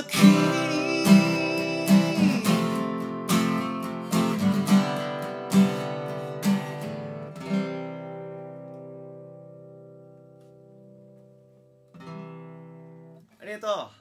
aquí. ¡Arigato!